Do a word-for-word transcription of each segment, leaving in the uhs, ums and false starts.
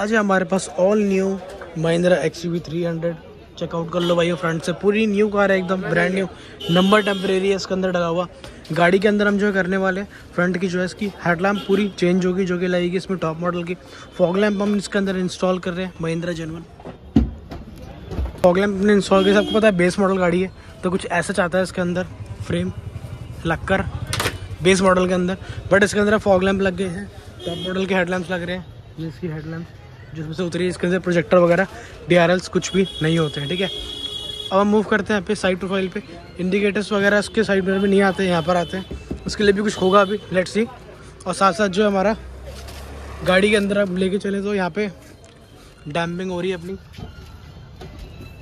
आज है हमारे पास all new Mahindra XUV three hundred. Check out कर लो भाई, फ्रंट से पूरी न्यू कार है, एकदम ब्रांड न्यू। नंबर टेम्परेरी है इसके अंदर लगा हुआ। गाड़ी के अंदर हम जो करने वाले हैं, फ्रंट की जो है इसकी हेडलैम्प पूरी चेंज होगी, जो कि लगेगी इसमें टॉप मॉडल की। फॉग लैम्प हम इसके अंदर इंस्टॉल कर रहे हैं, महिंद्रा जेनवन फॉग लैम्प हमने इंस्टॉल किया। सबको पता है बेस मॉडल गाड़ी है, तो कुछ ऐसा चाहता है इसके अंदर फ्रेम लगकर बेस मॉडल के अंदर, बट इसके अंदर फॉग लैम्प लग गए हैं, टॉप मॉडल के हेडलैम्प्स लग रहे हैं। ये इसकी हेडलैम्प जिसमें से उतरी, इसके अंदर प्रोजेक्टर वगैरह डीआरएल्स कुछ भी नहीं होते हैं, ठीक है। अब हम मूव करते हैं यहाँ पे साइड प्रोफाइल पे। इंडिकेटर्स वगैरह इसके साइड में नहीं आते, यहाँ पर आते हैं, उसके लिए भी कुछ होगा अभी, लेट्स सी। और साथ साथ जो हमारा गाड़ी के अंदर अब लेके चले तो यहाँ पे डैम्पिंग हो रही है अपनी,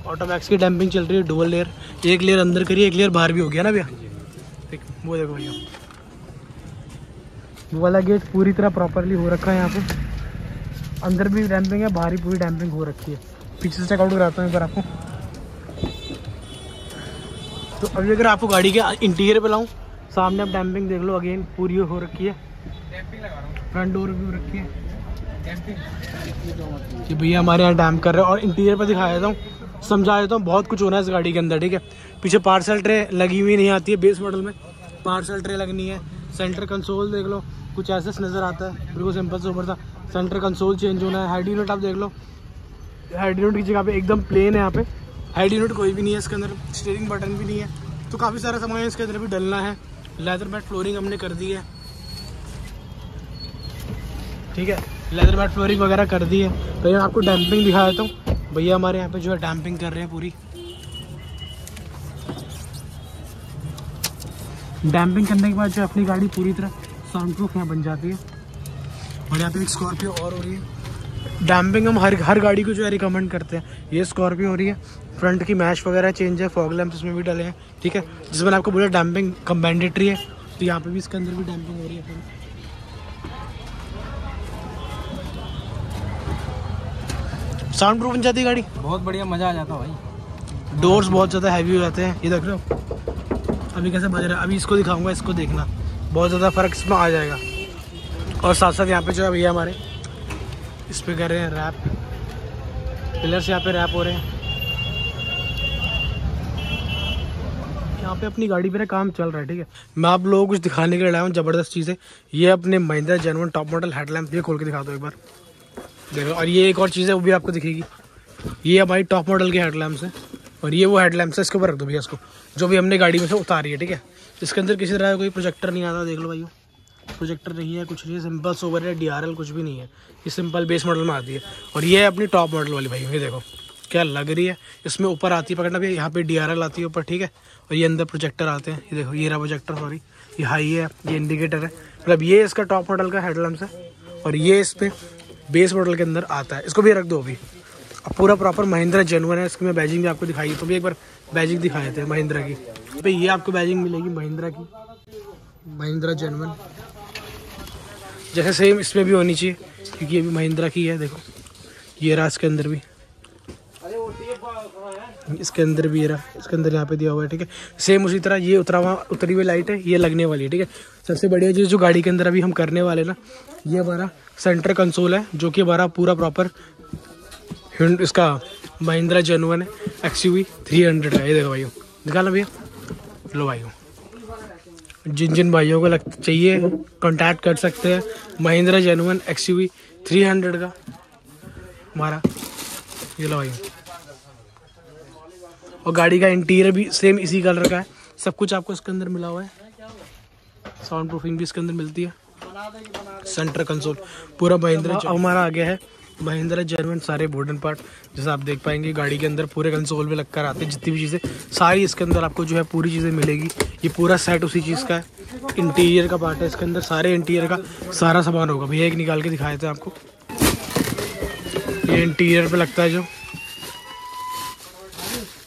ऑटोमैक्स की डैम्पिंग चल रही है, डुअल लेयर। एक लेयर अंदर करिए, एक लेयर बाहर भी हो गया ना भैया, ठीक। वो देखो भैया, वो वाला गेट पूरी तरह प्रॉपरली हो रखा है, यहाँ पे अंदर भी डैम्पिंग है, बाहर ही पूरी डैम्पिंग हो रखी है। पीछे से चेकआउट कराता हूँ एक बार आपको। तो अभी अगर आपको गाड़ी के इंटीरियर पे लाऊँ, सामने आप डैम्पिंग देख लो, अगेन पूरी हो रखी है, फ्रंट डोर भी हो रखी है कि भैया हमारे यहाँ डैम्प कर रहे हैं। और इंटीरियर पर दिखाया देता हूँ, समझा देता हूँ, बहुत कुछ होना है इस गाड़ी के अंदर, ठीक है। पीछे पार्सल ट्रे लगी हुई नहीं आती है, बेस मॉडल में पार्सल ट्रे लगनी है। सेंटर कंसोल देख लो, कुछ ऐसा नज़र आता है, बिल्कुल सिंपल से ऊपर था। सेंटर कंसोल चेंज होना है। हेड यूनिट आप देख लो, हेड यूनिट की जगह पे एकदम प्लेन है, यहाँ पे हेड यूनिट कोई भी नहीं है इसके अंदर, स्टीयरिंग बटन भी नहीं है, तो काफ़ी सारा सामान इसके अंदर भी डलना है। लेदर मैट फ्लोरिंग हमने कर दी है, ठीक है, लेदर मैट फ्लोरिंग वगैरह कर दी है। भैया आपको डैम्पिंग दिखा देता हूँ, भैया हमारे यहाँ पर जो है डैम्पिंग कर रहे हैं पूरी। डैम्पिंग करने के बाद जो अपनी गाड़ी पूरी तरह साउंड प्रूफ यहाँ बन जाती है। और यहाँ पे एक स्कॉर्पियो और हो रही है। डैम्पिंग हम हर हर गाड़ी को जो है रिकमेंड करते हैं। ये स्कॉर्पियो हो रही है, फ्रंट की मैश वगैरह चेंज है, फॉग लैम्प इसमें भी डले हैं, ठीक है। जिसमें मैंने आपको बोला डैम्पिंग कम्बैंडेटरी है, तो यहाँ पर भी इसके अंदर भी डैम्पिंग हो रही है। साउंड प्रूफ बन जाती है गाड़ी, बहुत बढ़िया, मज़ा आ जाता है भाई। डोर्स बहुत ज़्यादा हैवी हो जाते हैं, ये देख रहे हो अभी कैसे बज रहा है। अभी इसको दिखाऊंगा, इसको देखना, बहुत ज़्यादा फ़र्क इसमें आ जाएगा। और साथ साथ यहाँ पे जो है भैया हमारे इस पर कर रहे हैं रैप, पिलर्स यहाँ पे रैप हो रहे हैं। यहाँ पे अपनी गाड़ी पर काम चल रहा है, ठीक है। मैं आप लोगों को कुछ दिखाने के लिए लाया हूँ, ज़बरदस्त चीज़ें। ये अपने Mahindra genuine top model headlamp भी खोल के दिखा दो एक बार, देखो। और ये एक और चीज़ है वो भी आपको दिखेगी, ये हमारी टॉप मॉडल के हेडलैम्प है, और ये वो हेडलैम्प है, इसके ऊपर रख दो भैया इसको, जो भी हमने गाड़ी में से उतारी है, ठीक है। इसके अंदर किसी तरह कोई प्रोजेक्टर नहीं आता, देख लो भाई, प्रोजेक्टर नहीं है, कुछ नहीं है, सिंपल सोवर है, डीआरएल कुछ भी नहीं है, ये सिंपल बेस मॉडल में आती है। और ये है अपनी टॉप मॉडल वाली भाई, ये देखो क्या लग रही है। इसमें ऊपर आती है पकड़ना भैया, यहाँ पर डीआरएल आती है ऊपर, ठीक है। और ये अंदर प्रोजेक्टर आते हैं, ये देखो, ये रहा प्रोजेक्टर, सॉरी ये हाई है, ये इंडिकेटर है, मतलब ये इसका टॉप मॉडल का हेडलैम्प है। और ये इस पर बेस मॉडल के अंदर आता है, इसको भी रख दो अभी। पूरा प्रॉपर महिंद्रा जेन्युइन है। इसकी मैं बैजिंग भी आपको दिखाई, तो भी एक बार बैजिंग दिखा देते हैं महिंद्रा की। पे ये आपको बैजिंग मिलेगी महिंद्रा की, महिंद्रा जेन्युइन, जैसे सेम इसमें भी होनी चाहिए, क्योंकि ये भी महिंद्रा की है। देखो ये रहा इसके अंदर भी, इसके अंदर भी ये रहा, इसके अंदर यहाँ पे दिया हुआ है, ठीक है। सेम उसी तरह ये उतरा हुआ उतरी हुई लाइट है, ये लगने वाली है, ठीक है। सबसे बढ़िया चीज़ जो गाड़ी के अंदर अभी हम करने वाले ना, ये हमारा सेंटर कंसोल है, जो कि हमारा पूरा प्रॉपर इसका महिंद्रा जेन्युइन है, एक्सयूवी थ्री हंड्रेड का। ये देखो भाइयों, दिखा लो भैया, लो भाइयों, जिन जिन भाइयों को लग चाहिए कांटेक्ट कर सकते हैं। Mahindra genuine XUV three hundred का हमारा, ये लो भाइयों। और गाड़ी का इंटीरियर भी सेम इसी कलर का है, सब कुछ आपको इसके अंदर मिला हुआ है, साउंड प्रूफिंग भी इसके अंदर मिलती है, सेंटर कंसोल पूरा महिंद्रा। हमारा आगे है महिंद्रा जेन्युइन, सारे बोर्डन पार्ट जैसा आप देख पाएंगे गाड़ी के अंदर पूरे कंसोल में लगकर आते हैं, जितनी भी चीज़ें सारी इसके अंदर आपको जो है पूरी चीज़ें मिलेगी। ये पूरा सेट उसी चीज़ का है, इंटीरियर का पार्ट है इसके अंदर, सारे इंटीरियर का सारा सामान होगा भैया। एक निकाल के दिखाए थे आपको, ये इंटीरियर पे लगता है, जो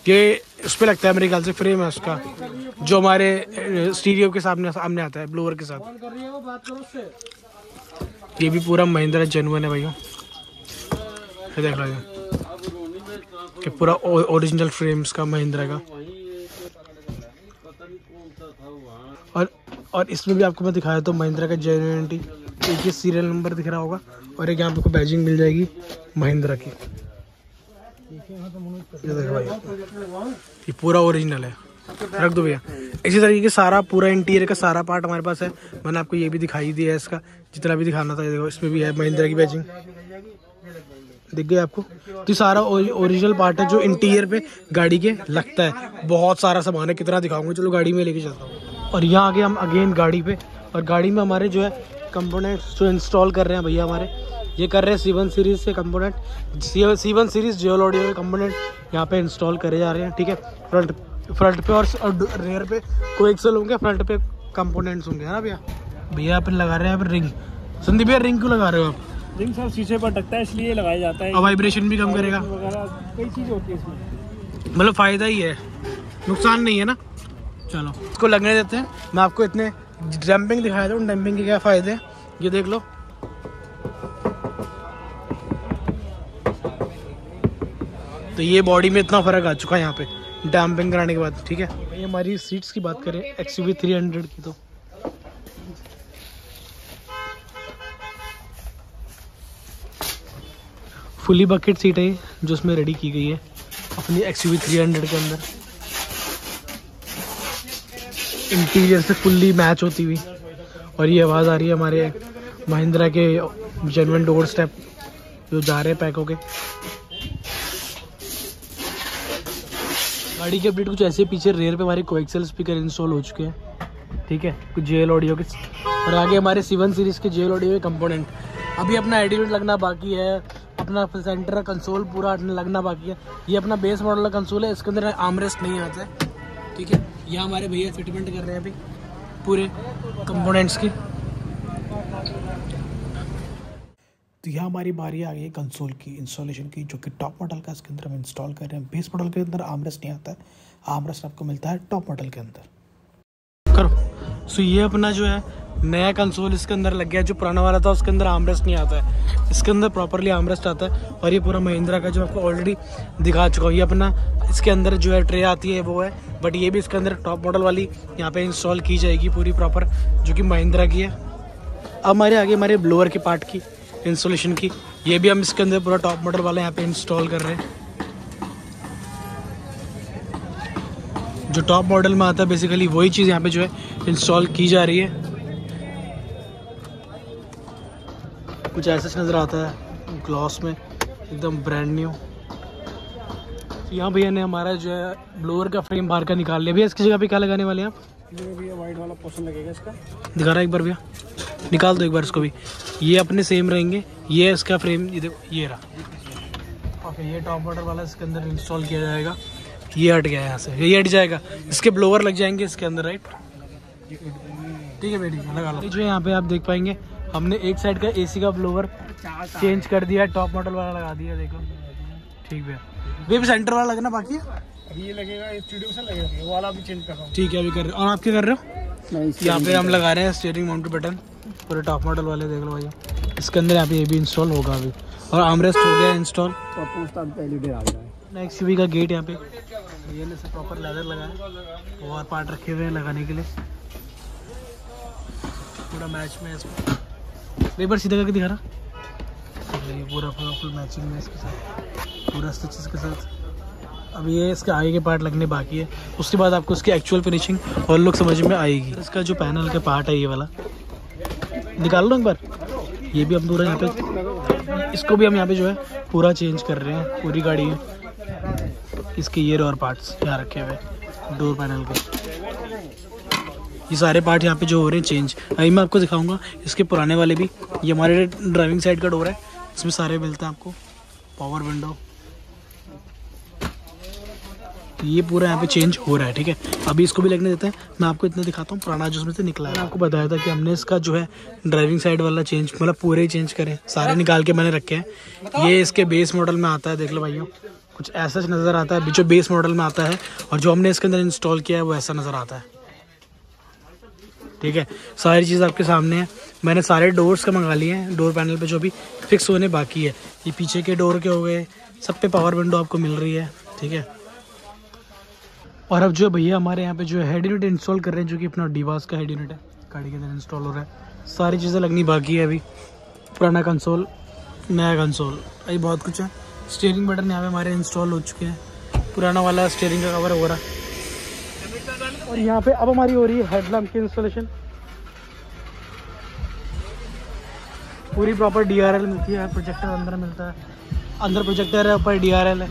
ये उस पर लगता है मेरे ख्याल से, फ्रेम है उसका, जो हमारे स्टीरियो के सामने सामने आता है ब्लोअर के साथ। ये भी पूरा महिंद्रा जेन्युइन है भैया, देख लो कि पूरा ओरिजिनल फ्रेम्स का महिंद्रा का। और और इसमें भी आपको मैं दिखाया तो महिंद्रा का जेन्युइनिटी, एक ये सीरियल नंबर दिख रहा होगा और एक यहाँ पे कोई बैजिंग मिल जाएगी महिंद्रा की। ये देखो भाई, ये पूरा ओरिजिनल है। रख दो भैया। इसी तरीके सारा पूरा इंटीरियर का सारा पार्ट हमारे पास है। मैंने आपको ये भी दिखाई दिया है, इसका जितना भी दिखाना था। ये देखो, इसमें भी है महिंद्रा की बैजिंग, दिख गई आपको। तो सारा ओरिजिनल पार्ट है जो इंटीरियर पे गाड़ी के लगता है। बहुत सारा सामान है, कितना दिखाऊंगा, चलो गाड़ी में लेके चलता हूँ। और यहाँ आके हम अगेन गाड़ी पे, और गाड़ी में हमारे जो है कंपोनेंट्स जो इंस्टॉल कर रहे हैं भैया हमारे, ये कर रहे हैं सी वन सीरीज़ से component, C one series JL audio के कंपोनेंट यहाँ पे इंस्टॉल करे जा रहे हैं। ठीक है, फ्रंट फ्रंट पे और रेयर पे को एक्सल होंगे, फ्रंट पे कंपोनेंट्स होंगे, है ना भैया। भैया आप लगा रहे हैं आप रिंग, संदीप भैया रिंग क्यों लगा रहे हो आप? रिंग सर शीशे पर अटकता है इसलिए लगाया जाता है, और वाइब्रेशन भी कम करेगा, कई चीज़ होती है इसमें, मतलब फ़ायदा ही है, नुकसान नहीं है ना। चलो इसको लगने देते हैं। मैं आपको इतने डैम्पिंग दिखाया था, उन डैम्पिंग के क्या फ़ायदे हैं ये देख लो। तो ये बॉडी में इतना फ़र्क आ चुका है यहाँ पे डैम्पिंग कराने के बाद। ठीक है, ये हमारी सीट्स की बात करें एक्सयूवी थ्री हंड्रेड की, तो फुली बकेट सीट है जो उसमें रेडी की गई है अपनी एक्सयूवी थ्री हंड्रेड के अंदर, इंटीरियर से फुल्ली मैच होती हुई। और ये आवाज़ आ रही है हमारे महिंद्रा के जेन्युइन डोर स्टेप जो जा रहे हैं पैक होके। गाड़ी के अपडेट कुछ ऐसे, पीछे रेयर पे हमारे कोएक्सल स्पीकर इंस्टॉल हो चुके हैं। ठीक है, कुछ जेएल ऑडियो के, और आगे हमारे सी वन सीरीज़ के जेएल ऑडियो के कंपोनेंट। अभी अपना एडिट लगना बाकी है, अपना सेंटर का कंसोल पूरा लगना बाकी है। ये अपना बेस मॉडल का कंसोल है, इसके अंदर आर्मरेस्ट नहीं आता है। ठीक है, यहाँ हमारे भैया फिटमेंट कर रहे हैं अभी पूरे कंपोनेंट्स की। तो यहाँ हमारी बारी आ गई है कंसोल की इंस्टॉलेशन की, जो कि टॉप मॉडल का, इसके अंदर हम इंस्टॉल कर रहे हैं। बेस मॉडल के अंदर आर्मरेस्ट नहीं आता है, आर्मरेस्ट आपको मिलता है टॉप मॉडल के अंदर। करो सो ये अपना जो है नया कंसोल इसके अंदर लग गया। जो पुराना वाला था उसके अंदर आर्मरेस्ट नहीं आता है, इसके अंदर प्रॉपरली आर्मरेस्ट आता है। और ये पूरा महिंद्रा का जो आपको ऑलरेडी दिखा चुका हूँ, ये अपना इसके अंदर जो है ट्रे आती है वो है, बट ये भी इसके अंदर टॉप मॉडल वाली यहाँ पे इंस्टॉल की जाएगी पूरी प्रॉपर, जो कि महिंद्रा की है। अब हमारे आगे हमारे ब्लोअर के पार्ट की इंस्टॉलेशन की, ये भी हम इसके अंदर पूरा टॉप मॉडल वाला यहाँ पर इंस्टॉल कर रहे हैं। जो टॉप मॉडल में आता है बेसिकली वही चीज़ यहाँ पर जो है इंस्टॉल की जा रही है। कुछ ऐसा नज़र आता है ग्लॉस में, एकदम ब्रांड न्यू। यहाँ भैया ने हमारा जो है ब्लोअर का फ्रेम बाहर का निकाल लिया। भैया इसकी जगह पे क्या लगाने वाले हैं आप? भैया वाइट वाला पोर्शन लगेगा इसका, दिखा रहा है एक बार भैया, निकाल दो एक बार इसको भी। ये अपने सेम रहेंगे, ये इसका फ्रेम ये ये रहा। ओके, ये टॉप मॉडल वाला इसके अंदर इंस्टॉल किया जाएगा। ये हट गया यहाँ से, ये हट जाएगा, इसके ब्लोअर लग जाएंगे इसके अंदर, राइट। ठीक है भैया, लगा लो। जो यहाँ पे आप देख पाएंगे हमने एक साइड का एसी का ब्लोअर चेंज कर दिया, टॉप मॉडल वाला लगा दिया, देखो। ठीक भैया, अभी सेंटर वाला लगना बाकी है, अभी ये लगेगा, ये स्टूडियो से लगेगा, वो वाला भी चेंज कर रहा हूं। ठीक है, अभी कर रहे हो। और आप क्या कर रहे हो? यहाँ पे हम लगा रहे हैं स्टीयरिंग माउंट बटन, पूरे टॉप मॉडल वाले, देख लो भैया। इसके अंदर यहाँ पे ये भी इंस्टॉल होगा अभी, और आर्मरेस्ट हो गया इंस्टॉल। नेक्स्ट वी का गेट यहाँ पे प्रॉपर लेदर लगाया, और पार्ट रखे हुए हैं लगाने के लिए, पूरा मैच में इसको पेपर सीधा करके दिखा रहा। ये पूरा पूरा फुल मैचिंग में इसके साथ, पूरा स्टिचेस के साथ। अब ये इसके आगे के पार्ट लगने बाकी है, उसके बाद आपको इसकी एक्चुअल फिनिशिंग और लुक समझ में आएगी। इसका जो पैनल का पार्ट है ये वाला निकाल लो एक बार, ये भी हम पूरा यहाँ पे, इसको भी हम यहाँ पे जो है पूरा चेंज कर रहे हैं पूरी गाड़ी में। इसके ये और पार्ट्स यहाँ रखे हुए डोर पैनल के, ये सारे पार्ट यहाँ पे जो हो रहे हैं चेंज, अभी मैं आपको दिखाऊंगा इसके पुराने वाले भी। ये हमारे ड्राइविंग साइड का डोर है, इसमें सारे मिलते हैं आपको, पावर विंडो, ये पूरा यहाँ पे चेंज हो रहा है। ठीक है, अभी इसको भी लगने देते हैं। मैं आपको इतना दिखाता हूँ पुराना जो उसमें से निकला है। आपको बताया था कि हमने इसका जो है ड्राइविंग साइड वाला चेंज, मतलब पूरे ही चेंज करें, सारे निकाल के मैंने रखे हैं। ये इसके बेस मॉडल में आता है, देख लो भाइयों, कुछ ऐसा नज़र आता है जो बेस मॉडल में आता है, और जो हमने इसके अंदर इंस्टॉल किया है वो ऐसा नज़र आता है। ठीक है, सारी चीज़ आपके सामने है। मैंने सारे डोर्स का मंगा लिए हैं, डोर पैनल पे जो भी फिक्स होने बाकी है, ये पीछे के डोर के हो गए, सब पे पावर विंडो आपको मिल रही है। ठीक है, और अब जो भैया हमारे यहाँ पे जो हेड यूनिट इंस्टॉल कर रहे हैं, जो कि अपना डीवास का हेड यूनिट है, गाड़ी के अंदर इंस्टॉल हो रहा है। सारी चीज़ें लगनी बाकी है अभी। पुराना कंसोल, नया कंसोल, अभी बहुत कुछ है। स्टीयरिंग बटन यहाँ पे हमारे इंस्टॉल हो चुके हैं, पुराना वाला स्टीयरिंग का कवर हो रहा। और यहाँ पे अब हमारी हो रही है हेडलैम्प की इंस्टॉलेशन। पूरी प्रॉपर डीआरएल मिलती है, प्रोजेक्टर अंदर मिलता है, अंदर प्रोजेक्टर है, ऊपर डीआरएल है।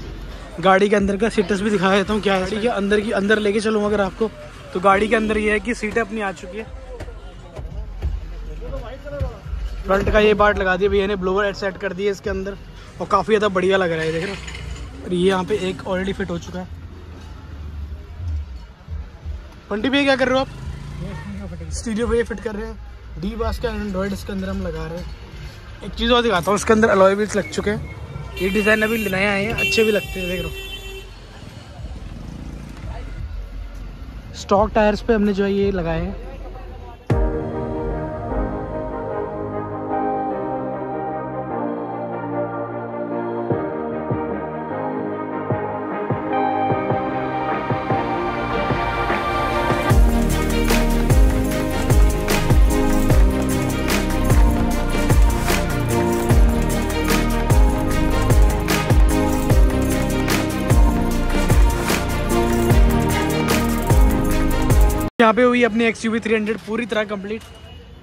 गाड़ी के अंदर का सीटस भी दिखा देता हूँ क्या है। गाड़ी के अंदर की अंदर लेके चलूँ अगर आपको, तो गाड़ी के अंदर ये है कि सीटें अपनी आ चुकी है। फ्रंट का ये पार्ट लगा दिया भैया ने, ब्लोअर हेड सेट कर दिया इसके अंदर और काफ़ी ज़्यादा बढ़िया लग रहा है, देख रहे हो। और ये यहाँ पे एक ऑलरेडी फिट हो चुका है। पंटी भैया क्या कर रहे हो आप? स्टीरियो भैया फिट कर रहे हैं, डीबास का एंड्रॉइड इसके अंदर हम लगा रहे हैं। एक चीज़ और दिखाता हूँ, इसके अंदर अलॉय व्हील्स लग चुके हैं। ये डिज़ाइन अभी नए आए हैं, अच्छे भी लगते हैं, देख लो। स्टॉक टायर्स पे हमने जो है ये लगाए हैं। यहाँ पे हुई अपनी X U V three hundred पूरी तरह कंप्लीट।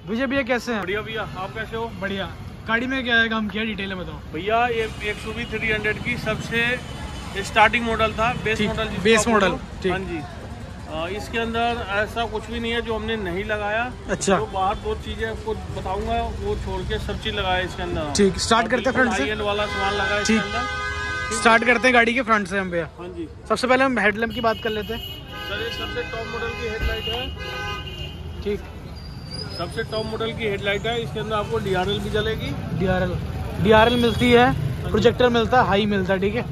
विजय भैया कैसे हैं? बढ़िया भैया, आप कैसे हो? बढ़िया। गाड़ी में क्या है, काम किया, डिटेल में बताओ। भैया ये X U V three hundred की सबसे स्टार्टिंग मॉडल था, बेस मॉडल। बेस मॉडल, हाँ जी। आ, इसके अंदर ऐसा कुछ भी नहीं है जो हमने नहीं लगाया। अच्छा। तो बाहर बहुत चीजें आपको बताऊंगा, वो छोड़ के सब चीज लगाया इसके अंदर। ठीक, स्टार्ट करते हैं, वाला सामान लगाया इसके अंदर। स्टार्ट करते हैं गाड़ी के फ्रंट से हम भैया। हाँ जी, सबसे पहले हम हेडलैम्प की बात कर लेते हैं। सर ये सबसे टॉप मॉडल की हेडलाइट है। ठीक, सबसे टॉप मॉडल की हेडलाइट है। इसके अंदर आपको डीआरएल भी जलेगी, डीआरएल डीआरएल मिलती है, प्रोजेक्टर मिलता है, हाई मिलता है, ठीक है।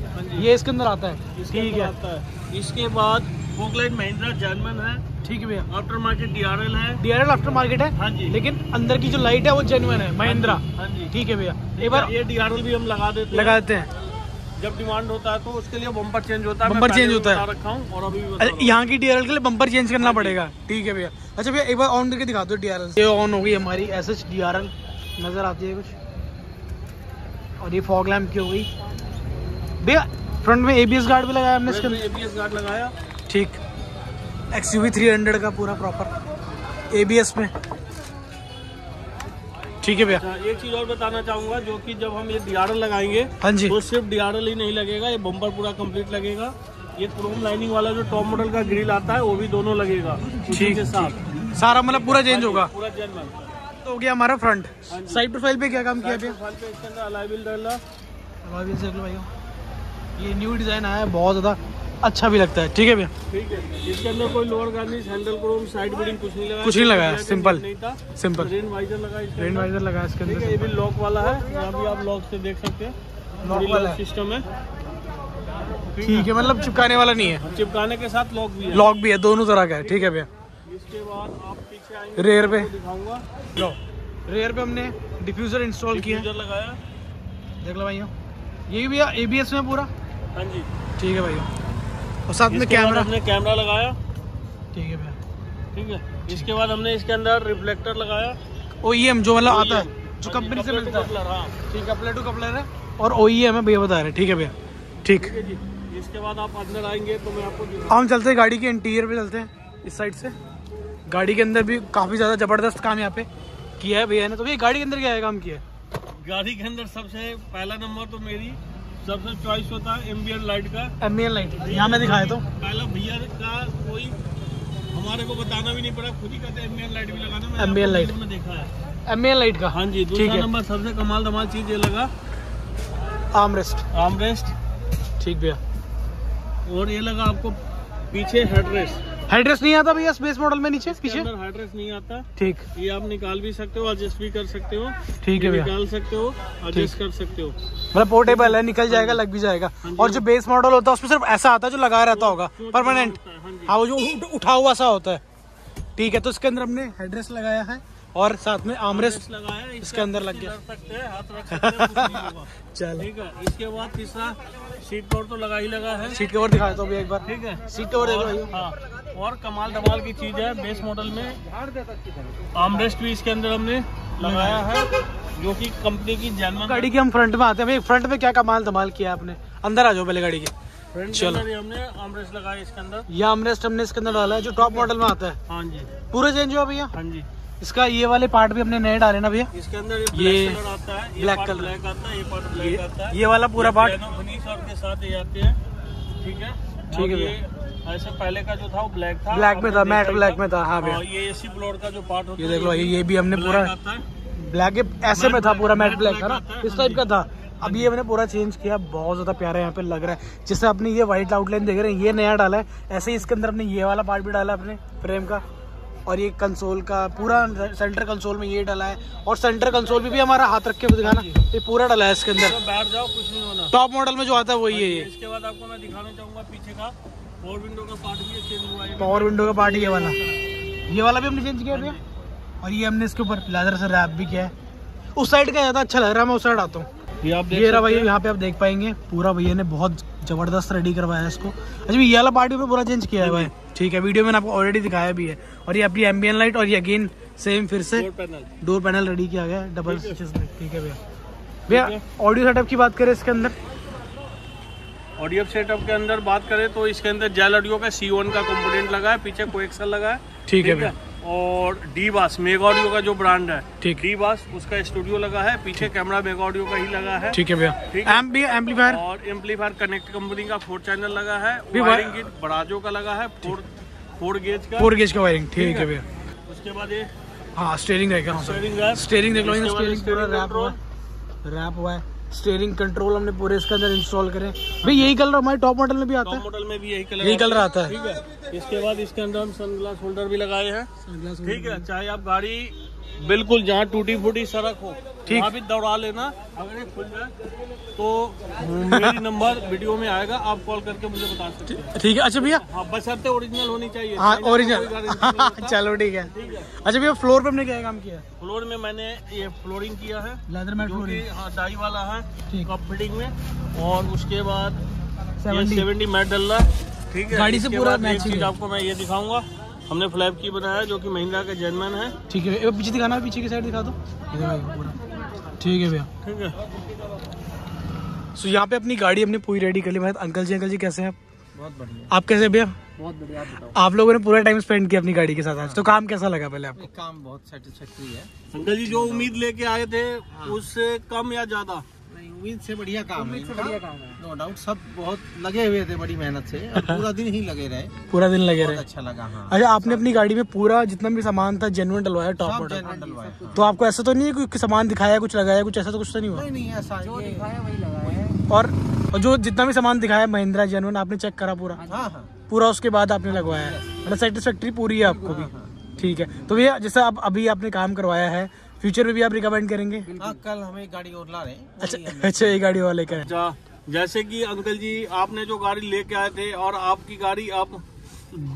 ये इसके अंदर आता है, ठीक है, आता है। इसके बाद फोकलाइट महिंद्रा जर्मन है, ठीक है भैया। आफ्टर मार्केट डीआरएल है, डीआरएल आफ्टर मार्केट है, हाँ जी। लेकिन अंदर की जो लाइट है वो जेन्युइन है, महिंद्रा, हाँ जी, ठीक है भैया। एक बार ये डीआरएल भी हम लगा देते लगा देते हैं जब डिमांड होता है, तो उसके लिए बम्पर चेंज होता है। बम्पर चेंज होता है रखा हूं, और अभी यहाँ की डीआरएल के लिए बम्पर चेंज करना पड़ेगा, ठीक है भैया। अच्छा भैया एक बार ऑन करके दिखा दो डीआरएल। ये ऑन हो गई हमारी एसएच डीआरएल, नजर आती है कुछ। और ये फॉग लैम्प की हो गई भैया। फ्रंट में एबीएस गार्ड भी लगाया हमने इसके अंदर, एबीएस गार्ड लगाया, ठीक। एक्सयूवी थ्री हंड्रेड का पूरा प्रॉपर एबीएस में, ठीक है भैया। एक चीज और बताना चाहूंगा, जो कि जब हम ये डीआरएल लगाएंगे, हाँ जी, तो सिर्फ डीआरएल ही नहीं लगेगा, ये बम्पर पूरा कंप्लीट लगेगा। ये क्रोम लाइनिंग वाला जो टॉप मॉडल का ग्रिल आता है वो भी दोनों लगेगा, ठीक है। साथ सारा मतलब पूरा चेंज होगा, पूरा चेंज तो हो गया हमारा फ्रंट। साइड प्रोफाइल पे क्या काम किया भैया? अलॉय व्हील डाला, अलॉय व्हील से भाई, ये न्यू डिजाइन आया है, बहुत ज्यादा अच्छा भी लगता है, ठीक है भैया, ठीक है। इसके अंदर कोई lower garnish, handle chrome, side beading कुछ नहीं लगाया, कुछ नहीं लगाया, सिंपल सिंपल। रेन वाइजर लगाया, रेन वाइजर लगाया इसके अंदर। ये भी लॉक वाला है, यहाँ भी आप लॉक से देख सकते हैं, लॉक वाला सिस्टम है, ठीक है। मतलब चिपकाने वाला नहीं है, चिपकाने के साथ लॉक भी है, लॉक भी है, दोनों तरह का है, ठीक है भैया। इसके बाद आप पीछे आएंगे, रेयर पे दिखाऊंगा। लो, रेयर पे हमने डिफ्यूजर इंस्टॉल किया, डिफ्यूजर लगाया, देख लो भैया। ये भैया एबीएस में पूरा, हाँ जी, ठीक है भैया। और साथ में कैमरा, हमने कैमरा लगाया, ठीक है भैया, ठीक है। इसके बाद हमने इसके अंदर रिफ्लेक्टर लगाया, ओईएम जो वाला आता है, जो कंपनी से मिलता है, ठीक है, कपलर टू कपलर है और ओईएम है भैया बता रहे, ठीक है भैया, ठीक है जी। इसके बाद आप अंदर आएंगे तो मैं आपको, हम चलते हैं गाड़ी के इंटीरियर पे, चलते हैं इस साइड से। गाड़ी के अंदर भी काफ़ी ज़्यादा ज़बरदस्त काम यहाँ पे किया है भैया ने। तो भैया गाड़ी के अंदर क्या काम किया है? गाड़ी के अंदर सबसे पहला नंबर तो मेरी सबसे चॉइस होता है एम्बियन लाइट का, एम्बियन लाइट यहाँ मैं दिखाया तो पहला भैया का, कोई हमारे को बताना भी नहीं पड़ा, खुद ही कहते हैं एम्बियन लाइट भी लगाना। मैं एम्बियन लाइट में देखा है, एम्बियन लाइट का, हाँ जी। दूसरा नंबर सबसे कमाल धमाल चीज ये लगा, आर्मरेस्ट, आर्मरेस्ट, ठीक भैया। और ये लगा आपको पीछे हेडरेस्ट, हेडरेस्ट नहीं आता भैया बेस मॉडल में, नीचे पीछे हेडरेस्ट नहीं आता, ठीक। ये आप निकाल भी सकते हो, एडजस्ट भी कर सकते हो, ठीक है भैया, निकाल सकते हो, एडजस्ट कर सकते हो, मतलब पोर्टेबल है, निकल जाएगा, लग भी जाएगा। और जो बेस मॉडल होता है उसमें सिर्फ ऐसा आता है जो लगा रहता होगा परमानेंट, हाँ, वो जो उठा हुआ सा होता है, ठीक है। तो इसके अंदर हमने हेडरेस्ट लगाया है और साथ में आर्मरेस्ट लगाया है, इसके अंदर लग गया, चलो ठीक है। इसके बाद तीसरा सीट कवर तो लगा ही लगा है, सीट कवर दिखाता हूँ एक बार, ठीक है। सीट कवर देखो, और कमाल धमाल की चीज़ है। बेस मॉडल में आर्मरेस्ट भी इसके अंदर हमने लगाया है जो कि कंपनी की जैनमन। गाड़ी के हम फ्रंट में आते हैं भाई, फ्रंट में क्या कमाल धमाल किया आपने। अंदर आ जाओ पहले गाड़ी के। चलो हमने आर्मरेस्ट लगाया इसके अंदर, ये आर्मरेस्ट हमने इसके अंदर डाला है जो टॉप मॉडल में आता है। हाँ जी, पूरा चेंज हुआ भैया। हाँ जी, इसका ये वाले पार्ट भी हमने नए डाले ना भैया। इसके अंदर ये ब्लैक कलर आता है, ब्लैक कलर ब्लैक आता है, ये पार्ट ब्लैक आता है, ये वाला पूरा पार्ट के साथ ये आते हैं। ठीक है ठीक है। ऐसे पहले का जो था वो ब्लैक था, ब्लैक में था, मैट ब्लैक में था। हाँ भैया, ये एसी ब्लोअर का जो पार्ट होता है, ये देख लो, ये भी हमने पूरा ब्लैक ऐसे में था, पूरा मैट ब्लैक था ना, इस टाइप का था। अब ये मैंने पूरा चेंज किया, बहुत ज़्यादा प्यारा यहाँ पे लग रहा है। जैसे आपने ये व्हाइट आउटलाइन देख रहे हैं, ये नया डाला है, ऐसे ही इसके अंदर अपने ये वाला पार्ट भी डाला है अपने फ्रेम का, और ये कंसोल का पूरा सेंटर कंसोल में ये डाला है, और सेंटर कंसोल में भी हमारा हाथ रख के दिखाना, ये पूरा डाला है इसके अंदर। बैठ जाओ, कुछ नहीं होना। टॉप मॉडल में जो आता है वो ये है। इसके बाद आपको मैं दिखाना चाहूँगा पीछे का पावर विंडो का पार्ट भी चेंज हुआ है। पावर विंडो का पार्ट ये वाला, ये वाला भी हमने चेंज किया है, और ये हमने इसके ऊपर लेदर से रैप भी किया है। उस साइड का ज़्यादा अच्छा लग रहा है, मैं उस साइड आता हूँ। ये आप देख, ये रहा भैया, यहाँ पे आप देख पाएंगे पूरा, भैया ने बहुत जबरदस्त रेडी करवाया है इसको। अच्छा, ये वाला पार्ट भी पूरा चेंज किया है भाई। ठीक है, वीडियो में आपको ऑलरेडी दिखाया भी है। और ये अपनी एम्बियन लाइट, और ये अगेन सेम फिर से डोर पैनल रेडी किया गया है डबल स्विचेस में। ठीक है भैया। भैया ऑडियो सेटअप की बात करें इसके अंदर, ऑडियो सेटअप के अंदर बात करें तो इसके अंदर जेल ऑडियो का सी वन का कंपोनेंट लगा है, पीछे कोएक्सल लगा है। ठीक है भैया। और डीबास मेगा ऑडियो का जो ब्रांड है, ठीक, डीबास उसका स्टूडियो लगा है, पीछे कैमरा मेगा ऑडियो का ही लगा है। ठीक है भैया। एम्पलीफायर और एम्पलीफायर कनेक्ट कंपनी का फोर चैनल लगा है, वायरिंग किट बराजो का लगा है, फोर फोर गेज का फोर गेज का वायरिंग। ठीक है भैया। उसके बाद ये हाँ स्टीयरिंग रहेगा, स्टीयरिंग देख लो, स्टीयरिंग पूरा रैप हुआ रैप हुआ है। स्टीयरिंग कंट्रोल हमने पूरे इसके अंदर इंस्टॉल करें भाई। यही कलर हमारे टॉप मॉडल में भी आता है, टॉप मॉडल में भी यही कलर यही कलर आता है। ठीक है। इसके बाद इसके अंदर हम सनग्लास होल्डर भी लगाए हैं। ठीक है, चाहे आप गाड़ी बिल्कुल जहाँ टूटी फूटी सड़क हो वहाँ भी दौड़ा लेना, अगर ये खुल जाए तो मेरा नंबर वीडियो में आएगा, आप कॉल करके मुझे बता सकते हैं। ठीक है। अच्छा भैया, बशर्ते ओरिजिनल होनी चाहिए। हाँ ओरिजिनल, चलो ठीक है। अच्छा भैया, फ्लोर पे हमने क्या काम किया? फ्लोर में मैंने ये फ्लोरिंग किया है, लेदर मैट फ्लोरिंग। हाँ, डाई वाला है कप फिटिंग में, और उसके बाद सेवेंटी मैट डल रहा है। ठीक है, गाड़ी से पूरा मैचिंग। आपको मैं ये दिखाऊंगा, हमने फ्लैप की बनाया जो कि महिंद्रा का जर्मन है। ठीक है भैया, पीछे दिखाना, पीछे की साइड दिखा दो। ठीक है भैया। ठीक है। सो यहाँ पे अपनी गाड़ी हमने पूरी रेडी कर ली। मैं अंकल जी अंकल जी कैसे हैं आप? बहुत बढ़िया। आप कैसे भैया? बहुत बढ़िया। आप, आप लोगों ने पूरा टाइम स्पेंड किया अपनी गाड़ी के साथ आज, तो काम कैसा लगा पहले आपको? काम बहुत सेटिस्फैक्टरी है अंकल जी। जो उम्मीद लेके आए थे उससे कम या ज्यादा? उम्मीद से बढ़िया काम है, नो डाउट। सब बहुत लगे हुए थे बड़ी मेहनत से, और पूरा दिन ही लगे रहे, पूरा दिन लगे रहे। अच्छा लगा। हाँ। अच्छा, आपने अपनी गाड़ी में पूरा जितना भी सामान था जेन्युइन डलवाया, टॉप मॉडल डलवाया, तो आपको ऐसा तो नहीं है कि सामान दिखाया कुछ लगाया कुछ, ऐसा तो कुछ तो नहीं हुआ? नहीं, ऐसा जो दिखाया वही लगाया। और जो जितना भी सामान दिखाया महिंद्रा जेन्युइन आपने चेक करा पूरा पूरा, उसके बाद आपने लगवाया, मतलब सेटिस्फैक्ट्री पूरी है आपको भी? ठीक है। तो भैया जैसा आप अभी आपने काम करवाया है, फ्यूचर में भी आप रिकमेंड करेंगे? हाँ, कल हमें गाड़ी और ला रहे हैं। अच्छा अच्छा, ये गाड़ी वाले का है। जैसे कि अंकल जी आपने जो गाड़ी लेके आए थे, और आपकी गाड़ी आप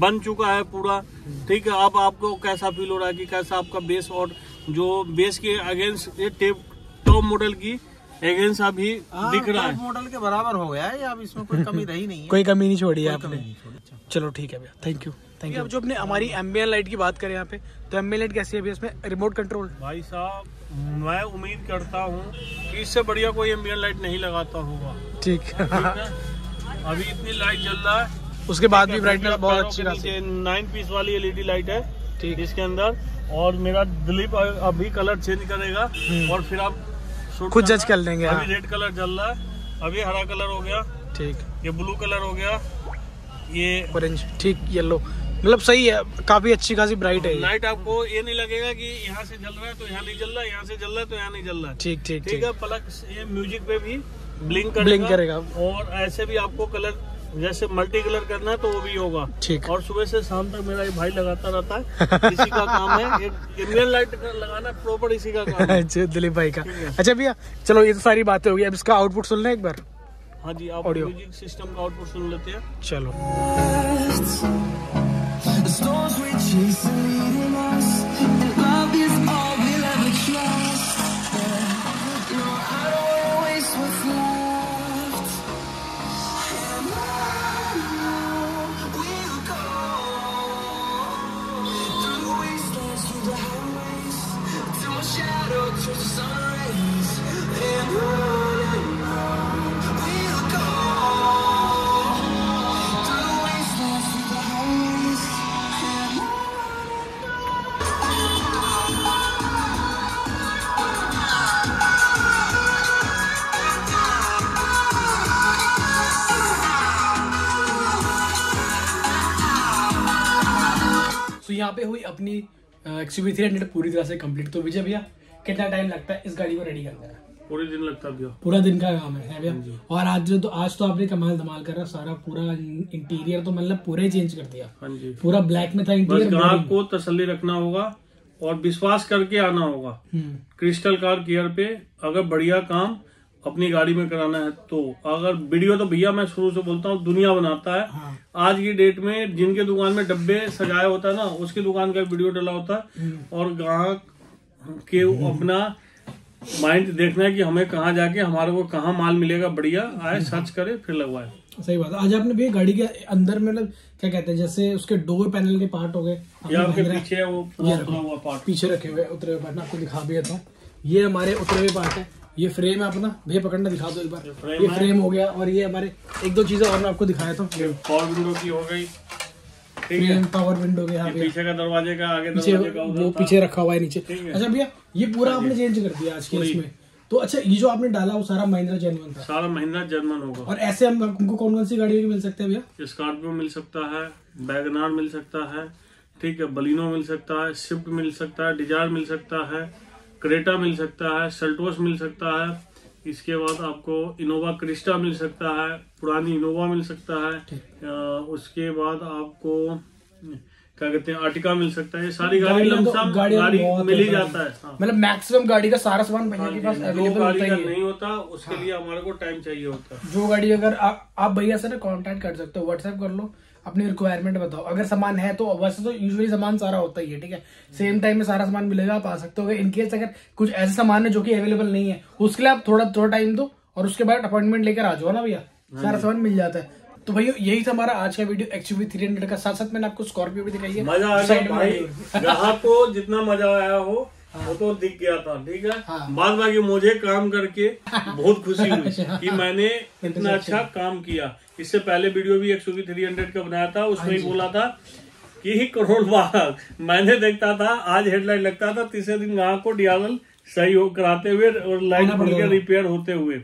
बन चुका है पूरा। ठीक है, अब आपको कैसा फील हो रहा है कि कैसा आपका बेस, और जो बेस के अगेंस्ट ये टेप टॉप मॉडल की अगेंस्ट अभी दिख रहा है, मॉडल के बराबर हो गया है, अब इसमें कोई कमी रही नहीं है, कोई कमी नहीं छोड़ी है आपने। चलो ठीक है भैया, थैंक यू। अब जो अपने हमारी एम्बियन लाइट की बात करें यहाँ पे, तो एम्बियन लाइट कैसी है इसमें? Remote control. भाई साहब, मैं उम्मीद करता हूँ कि इससे बढ़िया कोई एम्बियन लाइट नहीं लगाता होगा। ठीक है। अभी इतनी लाइट जल रहा है, उसके बाद भी ब्राइटनेस बहुत अच्छी खासी, नाइन पीस वाली एलईडी लाइट है ठीक इसके अंदर। और मेरा दिलीप अभी कलर चेंज करेगा, और फिर आप खुद जज कर लेंगे। अभी रेड कलर जल रहा है, अभी हरा कलर हो गया, ठीक, ये ब्लू कलर हो गया, ये ऑरेंज, ठीक, येलो, मतलब सही है, काफी अच्छी खासी ब्राइट है लाइट। आपको ये नहीं लगेगा कि यहाँ से जल रहा है तो यहाँ नहीं जल रहा, यहाँ से जल रहा है तो यहाँ नहीं जल रहा। ठीक ठीक ठीक है। प्लग ये म्यूजिक पे भी ब्लिंक करेगा, ब्लिंक करेगा। और ऐसे भी आपको कलर जैसे मल्टी कलर करना है तो वो भी होगा। ठीक। और सुबह से शाम तक मेरा ये भाई लगाता रहता है, इसी का काम है, इंडियन लाइट लगाना प्रॉपर, इसी का काम है दिलीप भाई का। अच्छा भैया, चलो ये तो सारी बातें होगी, अब इसका आउटपुट सुन लें एक बार। हाँ जी, आप म्यूजिक सिस्टम का आउटपुट सुन लेते हैं। चलो। The storms we chase are leading us, and love is all we'll ever trust. Yeah. No, I don't wanna waste what's left. And on we'll go. पे हुई अपनी एक्सयूवी थ्री हंड्रेड पूरी तरह से कंप्लीट। तो विजय भैया कितना टाइम लगता है इस गाड़ी को रेडी करने में? पूरे दिन लगता है भैया, पूरा दिन का काम है भैया। और आज जो तो आज तो आपने कमाल धमाल करा, सारा पूरा इंटीरियर तो मतलब पूरा चेंज कर दिया। पूरा ब्लैक में था इंटीरियर। ग्राहक को तसल्ली रखना होगा और विश्वास करके आना होगा क्रिस्टल कार केयर पे। अगर बढ़िया काम अपनी गाड़ी में कराना है तो अगर वीडियो तो भैया मैं शुरू से बोलता हूँ दुनिया बनाता है। हाँ। आज की डेट में जिनके दुकान में डब्बे सजाए होता है ना, उसकी दुकान का वीडियो डला होता है और ग्राहक के अपना माइंड देखना है कि हमें कहाँ जाके हमारे को कहाँ माल मिलेगा। बढ़िया आए, सर्च करे, फिर लगवाए। सही बात है। आज आपने भी गाड़ी के अंदर में मतलब क्या कहते हैं जैसे उसके डोर पैनल के पार्ट हो गए या आपके पीछे वो उतरा हुआ पार्ट पीछे रखे हुए उतरे हुए पार्ट आपको दिखा भी देता हूँ। ये हमारे उतरे हुए पार्ट है, ये फ्रेम है अपना भैया, पकड़ना दिखा दो एक बार। ये फ्रेम, ये फ्रेम हो गया और ये हमारे एक दो चीजें और मैं आपको दिखाया था। पावर विंडो की हो गई, फ्रेम पावर विंडो के यहाँ पीछे का दरवाजे का आगे दरवाजे का वो पीछे रखा हुआ है नीचे। अच्छा भैया ये पूरा आपने चेंज कर दिया आज के इसमें। तो अच्छा ये जो आपने डाला वो सारा महिंद्रा जर्मन था? सारा महिंद्रा जर्मन होगा। और ऐसे हम हमको कौन कौन सी गाड़ियों की मिल सकते हैं भैया? स्कॉर्पियो मिल सकता है, वैगनार मिल सकता है, ठीक है, बलिनो मिल सकता है, स्विफ्ट मिल सकता है, डिजायर मिल सकता है, क्रेटा मिल सकता है, सेल्टोस मिल सकता है। इसके बाद आपको इनोवा क्रिस्टा मिल सकता है, पुरानी इनोवा मिल सकता है। आ, उसके बाद आपको क्या कहते हैं आर्टिका मिल सकता है। ये सारी गाड़ी लमसम गाड़ी मिल ही जाता है। मतलब मैक्सिमम गाड़ी का सारा सामान भैया के पास अवेलेबल होता है, नहीं होता उसके लिए हमारे को टाइम चाहिए होता है। जो गाड़ी अगर आप भैया से ना कॉन्टेक्ट कर सकते हो, व्हाट्सएप कर लो, अपनी रिक्वायरमेंट बताओ। अगर सामान है तो वैसे तो यूजुअली सामान सारा होता ही है, ठीक है, सेम टाइम में सारा सामान मिलेगा, आप आ सकते हो। इनकेस अगर कुछ ऐसे सामान है जो कि अवेलेबल नहीं है उसके लिए आप थोड़ा थोड़ा टाइम दो और उसके बाद अपॉइंटमेंट लेकर आ जाओ ना भैया, सारा सामान मिल जाता है। तो भैया यही था हमारा आज का वीडियो एक्सयूवी थ्री हंड्रेड का। साथ साथ मैंने आपको स्कॉर्पियो भी दिखाई है। मजा आया को जितना मजा आया हो वो तो दिख गया था, ठीक है। हाँ। बाद बाकी मुझे काम करके बहुत खुशी हुई कि मैंने इतना अच्छा काम किया। इससे पहले वीडियो भी एक्सयूवी थ्री हंड्रेड का बनाया था, उसमें ही बोला था कि करोल बाग मैंने देखता था, आज हेडलाइट लगता था, तीसरे दिन ग्राहक को डीआरएल सही हो कराते हुए और लाइट के रिपेयर होते हुए,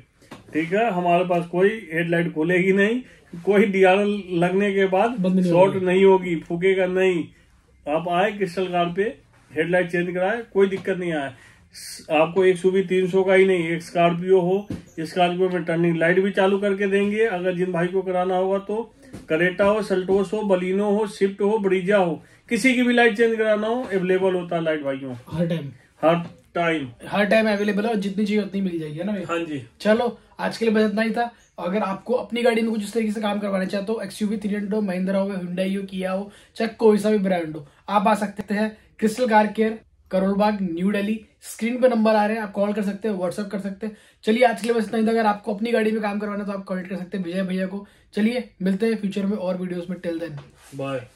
ठीक है। हमारे पास कोई हेडलाइट खोलेगी नहीं, कोई डीआरएल लगने के बाद शॉर्ट नहीं होगी, फूकेगा नहीं। आप आए क्रिस्टल कार पे, हेडलाइट चेंज कराए, कोई दिक्कत नहीं आए। आपको एक्सयूवी तीन सौ का ही नहीं, एक स्कॉर्पियो हो, स्कॉर्पियो में टर्निंग लाइट भी चालू करके देंगे। अगर जिन भाई को कराना होगा तो करेटा हो, सेल्टोस हो, बलिनो हो, स्विफ्ट हो, ब्रीजा हो, किसी की भी लाइट चेंज कराना हो अवेलेबल होता है लाइट भाइयों। हर टाइम हर टाइम हर टाइम अवेलेबल है और जितनी चाहिए उतनी मिल जाएगी ना। हाँ जी, चलो आज के लिए बस इतना ही था। अगर आपको अपनी गाड़ी में कुछ इस तरीके से काम करवाना चाहते हो, एक्सयूवी थ्री हंड्रेड हो, महिंद्रा हो, हुंडई हो, किया हो, चाहे कोई सा भी ब्रांड हो, आप आ सकते हैं Crystal car care, Karol Bagh, new Delhi. Screen पे नंबर आ रहे हैं, आप कॉल कर सकते हैं, व्हाट्सअप कर सकते हैं। चलिए आज के लिए बस इतना ही था। अगर आपको अपनी गाड़ी में काम करवाना है तो आप कॉन्टेक्ट कर सकते हैं विजय भैया को। चलिए मिलते हैं फ्यूचर में और वीडियोस में। Till then bye.